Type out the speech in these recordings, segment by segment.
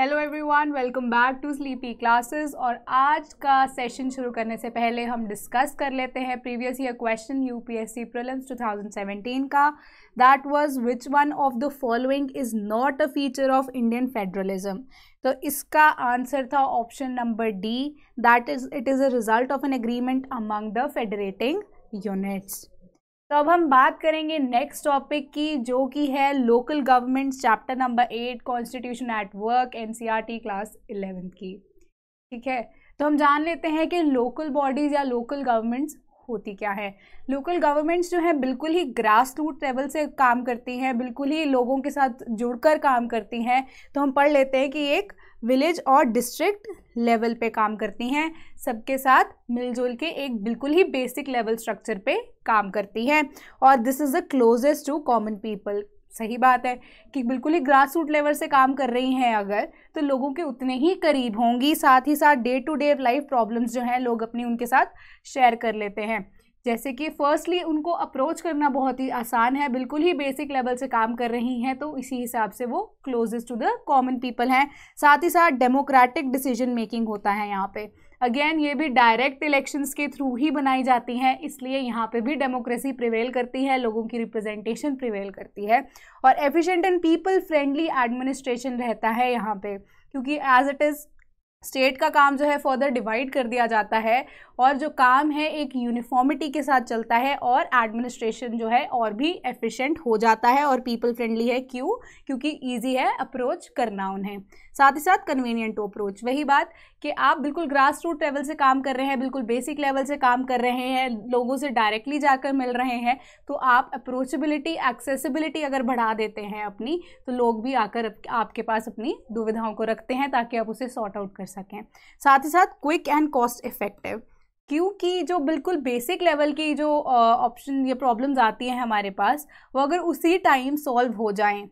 Hello everyone, welcome back to sleepy classes. और आज का सेशन शुरू करने से पहले हम डिस्कस कर लेते हैं previous year question UPSC prelims 2017 का। That was which one of the following is not a feature of Indian federalism. तो इसका आंसर था option number D, that is it is a result of an agreement among the federating units. तो अब हम बात करेंगे next topic की, जो कि है local governments, chapter number 8 constitution at work, NCERT class 11 की। ठीक है, तो हम जान लेते हैं कि लोकल बॉडीज़ या लोकल गवर्नमेंट्स होती क्या है। लोकल गवर्नमेंट्स जो हैं बिल्कुल ही ग्रास रूट लेवल से काम करती हैं, बिल्कुल ही लोगों के साथ जुड़कर काम करती हैं। तो हम पढ़ लेते हैं कि एक विलेज और डिस्ट्रिक्ट लेवल पे काम करती हैं, सबके साथ मिलजुल के एक बिल्कुल ही बेसिक लेवल स्ट्रक्चर पे काम करती हैं। और this is the closest to common people. सही बात है कि बिल्कुल ही ग्रास रूट लेवल से काम कर रही हैं अगर, तो लोगों के उतने ही करीब होंगी। साथ ही साथ day to day life problems जो हैं लोग अपनी उनके साथ शेयर कर लेते हैं। जैसे कि फर्स्टली उनको अप्रोच करना बहुत ही आसान है, बिल्कुल ही बेसिक लेवल से काम कर रही हैं, तो इसी हिसाब से वो closest to the common people हैं। साथ ही साथ डेमोक्रेटिक डिसीजन मेकिंग होता है यहाँ पे। अगेन ये भी डायरेक्ट इलेक्शंस के थ्रू ही बनाई जाती हैं, इसलिए यहाँ पे भी डेमोक्रेसी प्रिवेल करती है, लोगों की रिप्रेजेंटेशन प्रिवेल करती है। और efficient and people friendly administration रहता है यहाँ पे, क्योंकि एज इट इज़ स्टेट का काम जो है फर्दर डिवाइड कर दिया जाता है, और जो काम है एक यूनिफॉर्मिटी के साथ चलता है, और एडमिनिस्ट्रेशन जो है और भी एफिशिएंट हो जाता है। और पीपल फ्रेंडली है क्यों? क्योंकि इजी है अप्रोच करना उन्हें। साथ ही साथ कन्वीनियंट टू अप्रोच, वही बात कि आप बिल्कुल ग्रास रूट लेवल से काम कर रहे हैं, बिल्कुल बेसिक लेवल से काम कर रहे हैं, लोगों से डायरेक्टली जाकर मिल रहे हैं, तो आप अप्रोचेबिलिटी एक्सेसिबिलिटी अगर बढ़ा देते हैं अपनी, तो लोग भी आकर आपके पास अपनी दुविधाओं को रखते हैं ताकि आप उसे सॉर्ट आउट कर सकें। साथ ही साथ क्विक एंड कॉस्ट इफेक्टिव, क्योंकि जो बिल्कुल बेसिक लेवल की जो ऑप्शन या प्रॉब्लम्स आती हैं हमारे पास, वो अगर उसी टाइम सॉल्व हो जाएं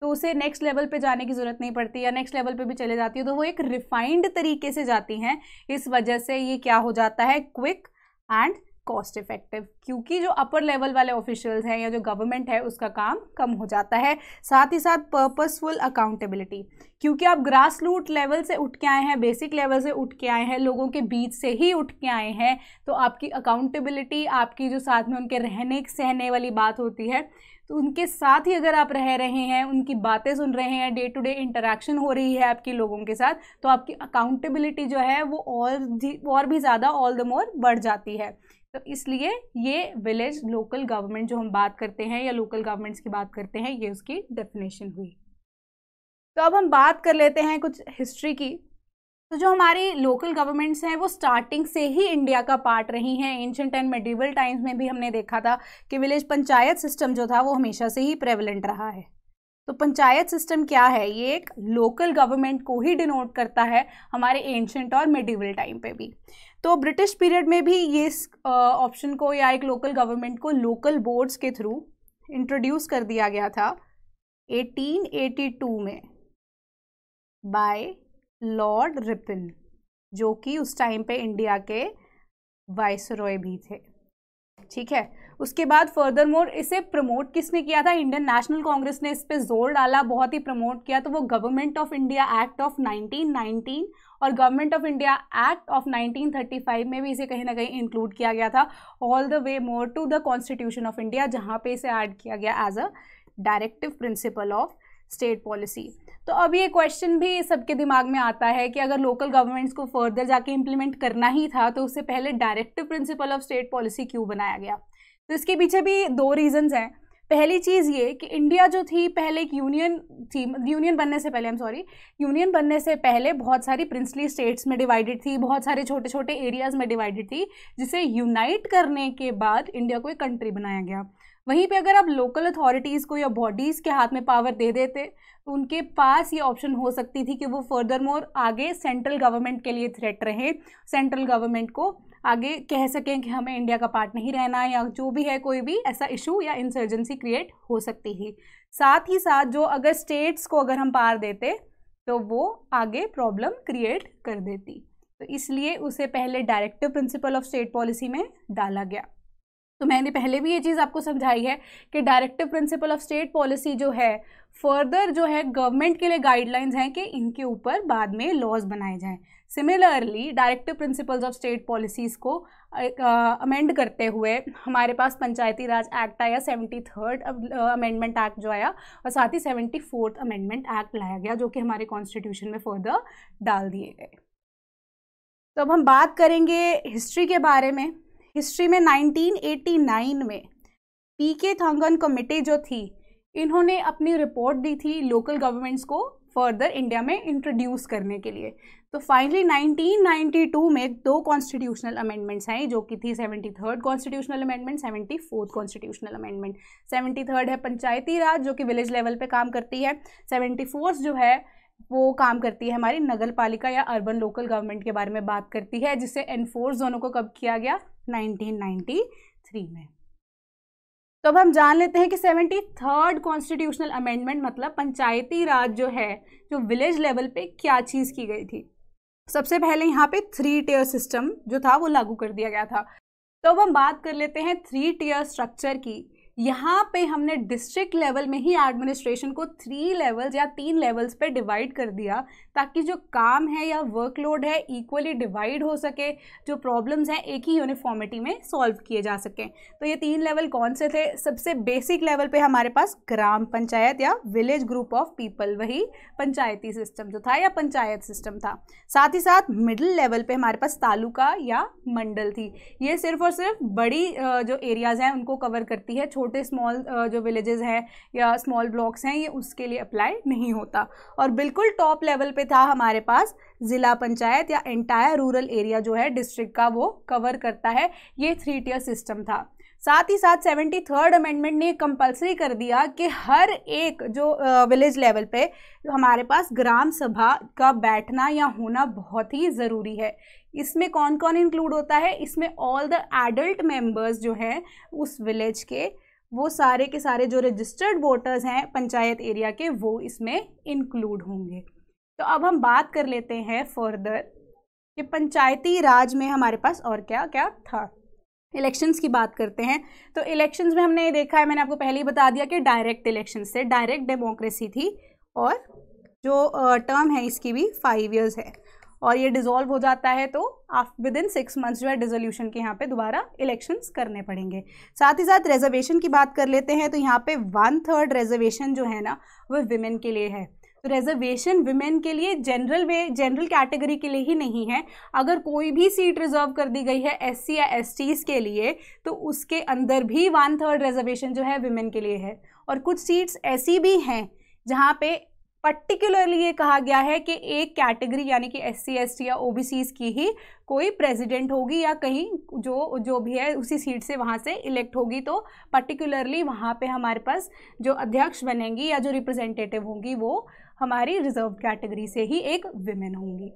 तो उसे नेक्स्ट लेवल पे जाने की ज़रूरत नहीं पड़ती, या नेक्स्ट लेवल पे भी चले जाती है तो वो एक रिफाइंड तरीके से जाती हैं। इस वजह से ये क्या हो जाता है, क्विक एंड कॉस्ट इफेक्टिव, क्योंकि जो अपर लेवल वाले ऑफिशियल्स हैं या जो गवर्नमेंट है उसका काम कम हो जाता है। साथ ही साथ पर्पसफुल अकाउंटेबिलिटी, क्योंकि आप ग्रास रूट लेवल से उठ के आए हैं, बेसिक लेवल से उठ के आए हैं, लोगों के बीच से ही उठ के आए हैं, तो आपकी अकाउंटेबिलिटी, आपकी जो साथ में उनके रहने सहने वाली बात होती है, तो उनके साथ ही अगर आप रह रहे हैं, उनकी बातें सुन रहे हैं, डे टू डे इंटरेक्शन हो रही है आपकी लोगों के साथ, तो आपकी अकाउंटेबिलिटी जो है वो और भी ज़्यादा ऑल द मोर बढ़ जाती है। तो इसलिए ये विलेज लोकल गवर्नमेंट जो हम बात करते हैं या लोकल गवर्नमेंट्स की बात करते हैं, ये उसकी डेफिनेशन हुई। तो अब हम बात कर लेते हैं कुछ हिस्ट्री की। तो जो हमारी लोकल गवर्नमेंट्स हैं वो स्टार्टिंग से ही इंडिया का पार्ट रही हैं। एंशंट एंड मेडिवल टाइम्स में भी हमने देखा था कि विलेज पंचायत सिस्टम जो था वो हमेशा से ही प्रेवलेंट रहा है। तो पंचायत सिस्टम क्या है, ये एक लोकल गवर्नमेंट को ही डिनोट करता है हमारे एंशंट और मेडिवल टाइम पे भी। तो ब्रिटिश पीरियड में भी ये ऑप्शन को या एक लोकल गवर्नमेंट को लोकल बोर्ड्स के थ्रू इंट्रोड्यूस कर दिया गया था 1882 में बाय लॉर्ड रिपन, जो कि उस टाइम पे इंडिया के वाइसरॉय भी थे। ठीक है, उसके बाद फर्दर मोर इसे प्रमोट किसने किया था, इंडियन नेशनल कांग्रेस ने इस पे जोर डाला, बहुत ही प्रमोट किया। तो वो government of India act of 1919 और government of India act of 1935 में भी इसे कहीं ना कहीं इंक्लूड किया गया था, all the way more to the constitution of India, जहाँ पे इसे ऐड किया गया as a directive principle of state policy. तो अब ये क्वेश्चन भी सबके दिमाग में आता है कि अगर लोकल गवर्नमेंट्स को फर्दर जाके इम्प्लीमेंट करना ही था, तो उससे पहले directive principle of state policy क्यों बनाया गया। तो इसके पीछे भी दो रीजंस हैं। पहली चीज़ ये कि इंडिया जो थी पहले एक यूनियन थी, यूनियन बनने से पहले बहुत सारी प्रिंसली स्टेट्स में डिवाइडेड थी, बहुत सारे छोटे छोटे एरियाज़ में डिवाइडेड थी, जिसे यूनाइट करने के बाद इंडिया को एक कंट्री बनाया गया। वहीं पे अगर आप लोकल अथॉरिटीज़ को या बॉडीज़ के हाथ में पावर दे देते, तो उनके पास ये ऑप्शन हो सकती थी कि वो फर्दर मोर आगे सेंट्रल गवर्नमेंट के लिए थ्रेट रहे, सेंट्रल गवर्नमेंट को आगे कह सकें कि हमें इंडिया का पार्ट नहीं रहना, या जो भी है कोई भी ऐसा इशू या इंसर्जेंसी क्रिएट हो सकती है। साथ ही साथ जो अगर स्टेट्स को अगर हम पावर देते तो वो आगे प्रॉब्लम क्रिएट कर देती, तो इसलिए उसे पहले directive principle of state policy में डाला गया। तो मैंने पहले भी ये चीज़ आपको समझाई है कि directive principle of state policy जो है फर्दर जो है गवर्नमेंट के लिए गाइडलाइंस हैं कि इनके ऊपर बाद में लॉज बनाए जाएं। Similarly directive principles of state policies को अमेंड करते हुए हमारे पास पंचायती राज एक्ट आया, 73rd अमेंडमेंट एक्ट जो आया, और साथ ही 74th अमेंडमेंट एक्ट लाया गया जो कि हमारे कॉन्स्टिट्यूशन में फर्दर डाल दिए गए। तो अब हम बात करेंगे हिस्ट्री के बारे में। हिस्ट्री में 1989 में पीके थांगन कमेटी जो थी इन्होंने अपनी रिपोर्ट दी थी लोकल गवर्नमेंट्स को फर्दर इंडिया में इंट्रोड्यूस करने के लिए। तो फाइनली 1992 में दो कॉन्स्टिट्यूशनल अमेंडमेंट्स आई जो कि थी 73rd constitutional amendment, 74th constitutional amendment. 73rd है पंचायती राज जो कि विलेज लेवल पे काम करती है, 74th जो है वो काम करती है हमारी नगर पालिका या अर्बन लोकल गवर्नमेंट के बारे में बात करती है, जिसे एनफोर्स जोनों को कब किया गया 1993 में। तो अब हम जान लेते हैं कि 73rd कॉन्स्टिट्यूशनल अमेंडमेंट मतलब पंचायती राज जो है जो विलेज लेवल पे क्या चीज़ की गई थी। सबसे पहले यहाँ पे 3 टियर सिस्टम जो था वो लागू कर दिया गया था। तो अब हम बात कर लेते हैं 3 टियर स्ट्रक्चर की। यहाँ पे हमने डिस्ट्रिक्ट लेवल में ही एडमिनिस्ट्रेशन को 3 लेवल्स या 3 लेवल्स पे डिवाइड कर दिया ताकि जो काम है या वर्कलोड है इक्वली डिवाइड हो सके, जो प्रॉब्लम्स हैं एक ही यूनिफॉर्मिटी में सॉल्व किए जा सकें। तो ये 3 लेवल कौन से थे? सबसे बेसिक लेवल पे हमारे पास ग्राम पंचायत या विलेज ग्रुप ऑफ पीपल, वही पंचायती सिस्टम जो था या पंचायत सिस्टम था। साथ ही साथ मिडिल लेवल पर हमारे पास तालुका या मंडल थी। ये सिर्फ और सिर्फ बड़ी जो एरियाज़ हैं उनको कवर करती है, छोटे स्मॉल जो विलेजेस हैं या स्मॉल ब्लॉक्स हैं ये उसके लिए अप्लाई नहीं होता। और बिल्कुल टॉप लेवल पे था हमारे पास ज़िला पंचायत या एंटायर रूरल एरिया जो है डिस्ट्रिक्ट का वो कवर करता है। ये 3 टियर सिस्टम था। साथ ही साथ 73rd अमेंडमेंट ने कंपलसरी कर दिया कि हर एक जो विलेज लेवल पे हमारे पास ग्राम सभा का बैठना या होना बहुत ही ज़रूरी है। इसमें कौन कौन इंक्लूड होता है? इसमें ऑल द एडल्ट मेंबर्स जो हैं उस विलेज के, वो सारे के सारे जो रजिस्टर्ड वोटर्स हैं पंचायत एरिया के, वो इसमें इंक्लूड होंगे। तो अब हम बात कर लेते हैं फर्दर कि पंचायती राज में हमारे पास और क्या क्या था। इलेक्शंस की बात करते हैं। तो इलेक्शंस में हमने देखा है, मैंने आपको पहले ही बता दिया कि डायरेक्ट इलेक्शंस थे, डायरेक्ट डेमोक्रेसी थी, और जो टर्म है इसकी भी 5 ईयर्स है और ये डिसॉल्व हो जाता है। तो विदिन 6 मंथ्स जो है डिसोल्यूशन के यहाँ पे दोबारा इलेक्शंस करने पड़ेंगे। साथ ही साथ रिजर्वेशन की बात कर लेते हैं। तो यहाँ पे 1/3 रिजर्वेशन जो है ना वो विमेन के लिए है। तो रिजर्वेशन विमेन के लिए जनरल कैटेगरी के लिए ही नहीं है। अगर कोई भी सीट रिजर्व कर दी गई है एससी या एसटीज़ के लिए तो उसके अंदर भी 1/3 रिजर्वेशन जो है विमेन के लिए है। और कुछ सीट्स ऐसी भी हैं जहाँ पे पर्टिकुलरली ये कहा गया है कि एक कैटेगरी यानी कि एससी एसटी या ओबीसीज की ही कोई प्रेसिडेंट होगी या कहीं जो भी है उसी सीट से वहाँ से इलेक्ट होगी। तो पर्टिकुलरली वहाँ पे हमारे पास जो अध्यक्ष बनेंगी या जो रिप्रेजेंटेटिव होंगी वो हमारी रिजर्व कैटेगरी से ही एक विमेन होंगी।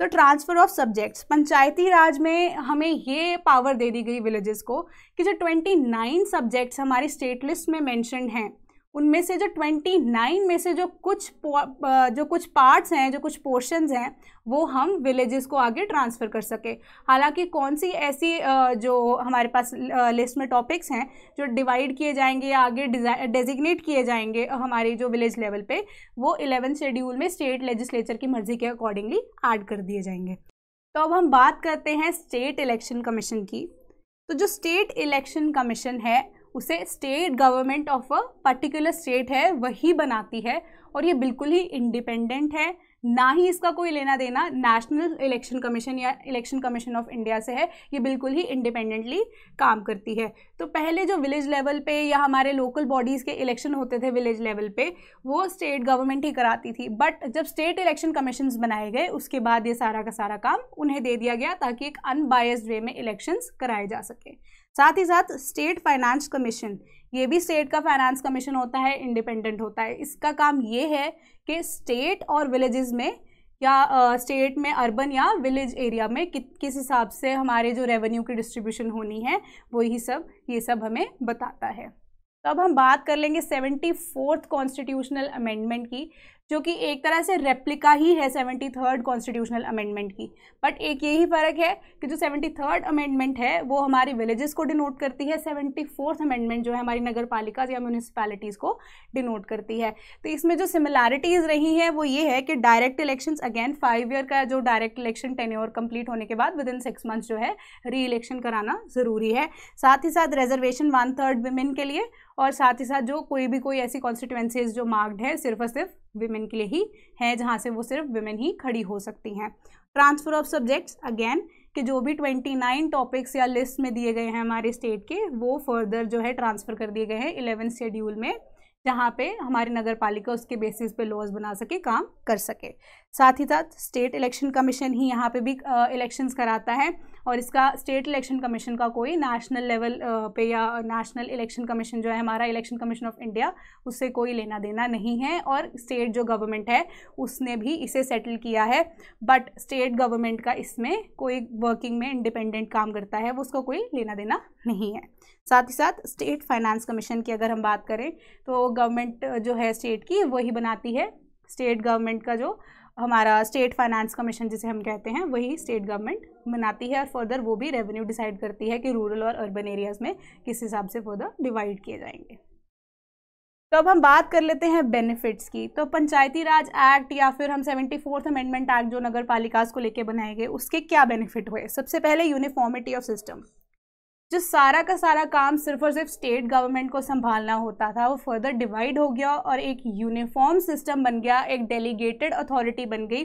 तो transfer of subjects Panchayati Raj में हमें ये पावर दे दी गई विलेजेस को कि जो 29 सब्जेक्ट्स हमारी स्टेट लिस्ट में मैंशनड हैं उनमें से जो 29 में से जो कुछ पार्ट्स हैं, जो कुछ पोर्शंस हैं वो हम विलेजेस को आगे ट्रांसफ़र कर सके। हालांकि कौन सी ऐसी जो हमारे पास लिस्ट में टॉपिक्स हैं जो डिवाइड किए जाएंगे या आगे डेजिग्नेट किए जाएंगे हमारे जो विलेज लेवल पे, वो 11th शेड्यूल में स्टेट लेजिस्लेचर की मर्जी के अकॉर्डिंगली ऐड कर दिए जाएंगे। तो अब हम बात करते हैं स्टेट इलेक्शन कमीशन की। तो जो स्टेट इलेक्शन कमीशन है उसे state government of a particular state है वही बनाती है और ये बिल्कुल ही इंडिपेंडेंट है, ना ही इसका कोई लेना देना नेशनल इलेक्शन कमीशन या इलेक्शन कमीशन ऑफ इंडिया से है। ये बिल्कुल ही इंडिपेंडेंटली काम करती है। तो पहले जो विलेज लेवल पे या हमारे लोकल बॉडीज़ के इलेक्शन होते थे विलेज लेवल पे वो स्टेट गवर्नमेंट ही कराती थी, बट जब स्टेट इलेक्शन कमीशंस बनाए गए उसके बाद ये सारा का सारा काम उन्हें दे दिया गया ताकि एक अनबायस्ड वे में इलेक्शंस कराए जा सकें। साथ ही साथ स्टेट फाइनेंस कमीशन, ये भी स्टेट का फाइनेंस कमीशन होता है, इंडिपेंडेंट होता है। इसका काम ये है कि स्टेट और विलेजेस में या स्टेट में अर्बन या विलेज एरिया में किस हिसाब से हमारे जो रेवेन्यू की डिस्ट्रीब्यूशन होनी है वो ये सब हमें बताता है। तो अब हम बात कर लेंगे 74th कॉन्स्टिट्यूशनल अमेंडमेंट की जो कि एक तरह से रेप्लिका ही है 73rd कॉन्स्टिट्यूशनल अमेंडमेंट की। बट एक यही फ़र्क है कि जो 73rd अमेंडमेंट है वो हमारी विलेजेस को डिनोट करती है, 74th अमेंडमेंट जो है हमारी नगर पालिका या म्यूनिसिपैलिटीज़ को डिनोट करती है। तो इसमें जो सिमिलैरिटीज़ रही हैं वो ये है कि डायरेक्ट इलेक्शंस अगेन 5 ईयर का जो डायरेक्ट इलेक्शन टेन्योर कंप्लीट होने के बाद विदिन 6 मंथ्स जो है री इलेक्शन कराना ज़रूरी है। साथ ही साथ रिजर्वेशन 1/3 विमेन के लिए, और साथ ही साथ जो कोई ऐसी कॉन्स्टिट्यूएंसीज जो मार्क्ड है सिर्फ और सिर्फ विमेन के लिए ही है, जहाँ से वो सिर्फ विमेन ही खड़ी हो सकती हैं। ट्रांसफ़र ऑफ सब्जेक्ट्स अगेन कि जो भी 29 टॉपिक्स या लिस्ट में दिए गए हैं हमारे स्टेट के, वो फर्दर जो है ट्रांसफ़र कर दिए गए हैं 11th शेड्यूल में, जहाँ पे हमारी नगर पालिका उसके बेसिस पे लॉज बना सके, काम कर सके। साथ ही साथ स्टेट इलेक्शन कमीशन ही यहाँ पे भी इलेक्शंस कराता है, और इसका स्टेट इलेक्शन कमीशन का कोई नेशनल लेवल पे या नेशनल इलेक्शन कमीशन जो है हमारा इलेक्शन कमीशन ऑफ इंडिया उससे कोई लेना देना नहीं है, और स्टेट जो गवर्नमेंट है उसने भी इसे सेटल किया है। बट स्टेट गवर्नमेंट का इसमें कोई वर्किंग में इंडिपेंडेंट काम करता है, वो उसका कोई लेना देना नहीं है। साथ ही साथ स्टेट फाइनेंस कमीशन की अगर हम बात करें तो गवर्नमेंट जो है स्टेट की वही बनाती है, स्टेट गवर्नमेंट का जो हमारा स्टेट फाइनेंस कमीशन जिसे हम कहते हैं वही स्टेट गवर्नमेंट बनाती है, और फर्दर वो भी रेवेन्यू डिसाइड करती है कि रूरल और अर्बन एरियाज़ में किस हिसाब से फर्दर डिवाइड किए जाएंगे। तो अब हम बात कर लेते हैं बेनिफिट्स की। तो पंचायती राज एक्ट या फिर हम 74th अमेंडमेंट एक्ट जो नगर पालिकाज़ को लेकर बनाए गए, उसके क्या बेनिफिट हुए। सबसे पहले यूनिफॉर्मिटी ऑफ सिस्टम, जो सारा का सारा काम सिर्फ और सिर्फ स्टेट गवर्नमेंट को संभालना होता था वो फर्दर डिवाइड हो गया और एक यूनिफॉर्म सिस्टम बन गया, एक डेलीगेटेड अथॉरिटी बन गई,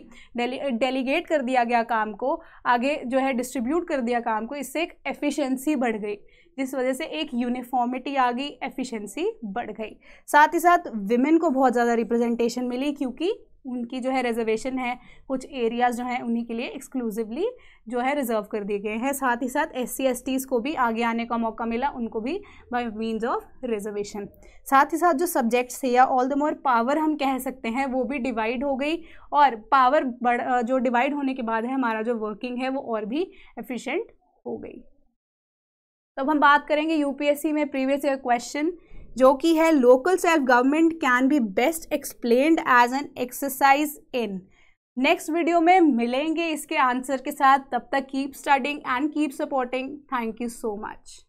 डेलीगेट कर दिया गया काम को, आगे जो है डिस्ट्रीब्यूट कर दिया काम को। इससे एक एफिशिएंसी बढ़ गई, जिस वजह से एक यूनिफॉर्मिटी आ गई, एफिशिएंसी बढ़ गई। साथ ही साथ विमेन को बहुत ज़्यादा रिप्रेजेंटेशन मिली, क्योंकि उनकी जो है रिजर्वेशन है कुछ एरियाज़ जो हैं उन्हीं के लिए एक्सक्लूसिवली जो है रिजर्व कर दिए गए हैं। साथ ही साथ SC STs को भी आगे आने का मौका मिला, उनको भी बाय मीन्स ऑफ रिजर्वेशन। साथ ही साथ जो सब्जेक्ट्स थे या ऑल द मोर पावर हम कह सकते हैं वो भी डिवाइड हो गई, और पावर जो डिवाइड होने के बाद है हमारा जो वर्किंग है वो और भी एफिशिएंट हो गई। तब हम बात करेंगे UPSC में प्रीवियस ईयर क्वेश्चन, जो कि है local self government can be best explained as an exercise in. Next video में मिलेंगे इसके आंसर के साथ, तब तक keep studying and keep supporting. Thank you so much.